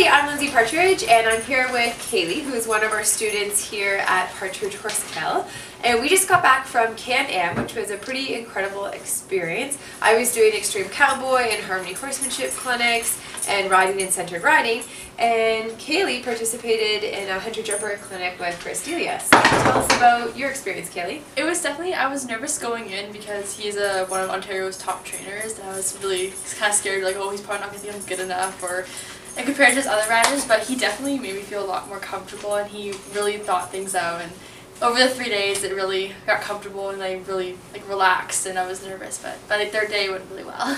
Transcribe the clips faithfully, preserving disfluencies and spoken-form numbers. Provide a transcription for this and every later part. Hey, I'm Lindsay Partridge, and I'm here with Kaylee, who is one of our students here at Partridge Horse Horsetel. And we just got back from Can-Am, which was a pretty incredible experience. I was doing extreme cowboy and harmony horsemanship clinics and riding and centered riding, and Kaylee participated in a hunter jumper clinic with Chris. So tell us about your experience, Kaylee. It was definitely, I was nervous going in because he's a, one of Ontario's top trainers, and I was really kind of scared, like, oh, he's probably not going to think I'm good enough, or and compared to his other riders, but he definitely made me feel a lot more comfortable, and he really thought things out, and over the three days it really got comfortable, and I really like relaxed, and I was nervous, but by the third day it went really well.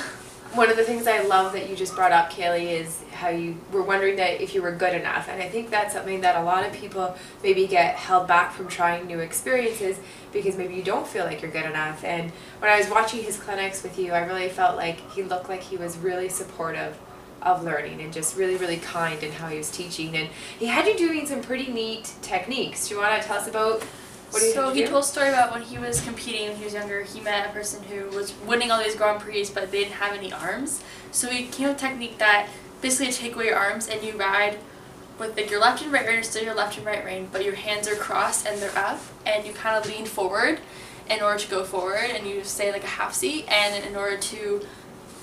One of the things I love that you just brought up, Kaylee, is how you were wondering that if you were good enough, and I think that's something that a lot of people maybe get held back from trying new experiences because maybe you don't feel like you're good enough. And when I was watching his clinics with you, I really felt like he looked like he was really supportive of learning and just really, really kind in how he was teaching. And he had you doing some pretty neat techniques. Do you want to tell us about what he So he told a story about when he was competing when he was younger, he met a person who was winning all these Grand Prix, but they didn't have any arms. So he came up with a technique that basically take away your arms and you ride with like your left and right rein, still your left and right rein, but your hands are crossed and they're up, and you kind of lean forward in order to go forward, and you stay like a half seat, and in order to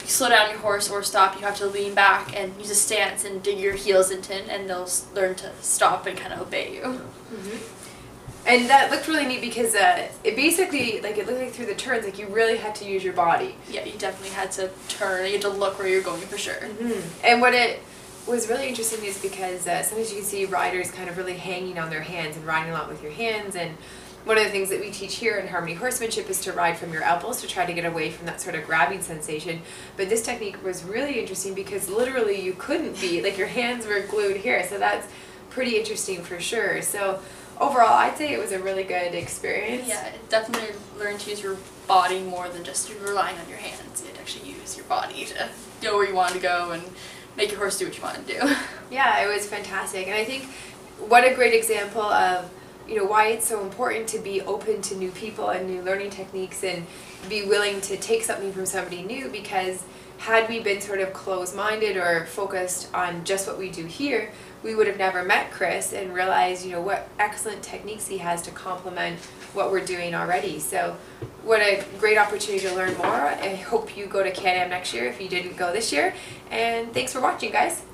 slow down your horse or stop, you have to lean back and use a stance and dig your heels into it, and they'll learn to stop and kind of obey you. Mm-hmm. And that looked really neat because uh, it basically, like, it looked like through the turns, like you really had to use your body. Yeah, you definitely had to turn. You had to look where you're going for sure. Mm-hmm. And what it was really interesting is because uh, sometimes you can see riders kind of really hanging on their hands and riding a lot with your hands, and one of the things that we teach here in Harmony Horsemanship is to ride from your elbows to try to get away from that sort of grabbing sensation. But this technique was really interesting because literally you couldn't be, like your hands were glued here. So that's pretty interesting for sure. So overall, I'd say it was a really good experience. Yeah, it definitely learned to use your body more than just relying on your hands. You had to actually use your body to go where you wanted to go and make your horse do what you want to do. Yeah, it was fantastic. And I think what a great example of you know, why it's so important to be open to new people and new learning techniques and be willing to take something from somebody new, because had we been sort of closed-minded or focused on just what we do here, we would have never met Chris and realized, you know, what excellent techniques he has to complement what we're doing already. So what a great opportunity to learn more. I hope you go to Can-Am next year if you didn't go this year. And thanks for watching, guys.